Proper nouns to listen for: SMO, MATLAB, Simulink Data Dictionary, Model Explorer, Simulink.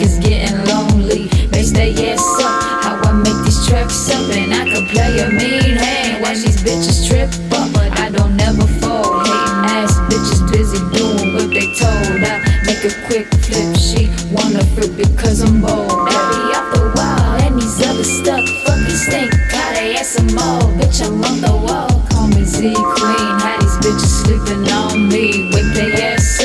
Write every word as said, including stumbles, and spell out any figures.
it's getting lonely. Bitch, they yes up, how I make these tracks up. And I can play a mean hand while these bitches trip up. But I don't never fall, hating ass bitches busy doing what they told. I make a quick flip, she wanna flip because I'm bold. Baby, off the wall, and these other stuff fucking stink. Got a S M O, bitch, I'm on the wall. Call me Z Queen, how these bitches sleeping on me with their ass.